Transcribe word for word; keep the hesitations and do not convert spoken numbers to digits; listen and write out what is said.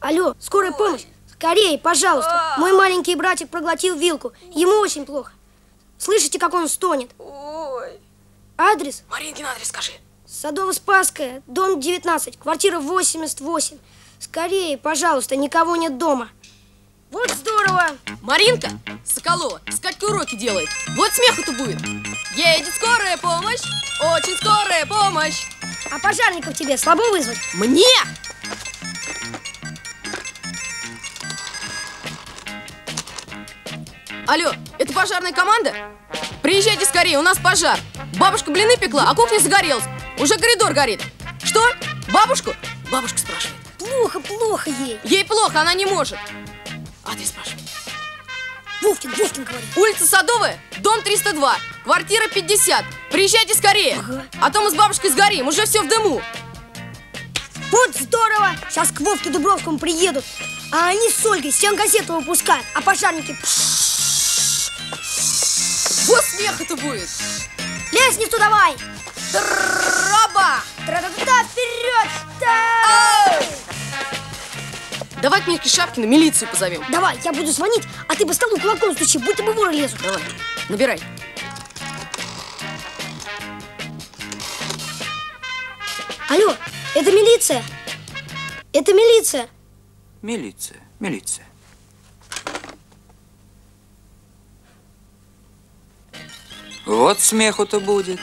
Алло, скорая помощь! Скорее, пожалуйста! Мой маленький братик проглотил вилку. Ему очень плохо. Слышите, как он стонет? Ой. Адрес? Маринкин адрес скажи. Садово-Спасская, дом девятнадцать, квартира восемьдесят восемь. Скорее, пожалуйста, никого нет дома. Вот здорово! Маринка Соколова с Катькой уроки делает. Вот смеху-то будет. Едет скорая помощь, очень скорая помощь. А пожарников тебе слабо вызвать? Мне? Алло, это пожарная команда? Приезжайте скорее, у нас пожар. Бабушка блины пекла, а кухня загорелась. Уже коридор горит. Что? Бабушку? Бабушка спрашивает. Плохо, плохо ей. Ей плохо, она не может. А ты спрашивай. Вовкин, Вовкин говорит. Улица Садовая, дом триста два, квартира пятьдесят. Приезжайте скорее, ага. А то мы с бабушкой сгорим, уже все в дыму. Вот здорово! Сейчас к Вовке Дубровскому приедут, а они с Ольгой стенгазету выпускают, а пожарники... Вот смех это будет! Лестницу давай! Траба! Тра-та-та-та, вперед! Давай к Мишке Шапкину милицию позовем. Давай, я буду звонить, а ты по столу кулаком стучи, будто бы воры лезут. Давай, набирай. Алло, это милиция! Это милиция! Милиция, милиция. Вот смеху-то будет.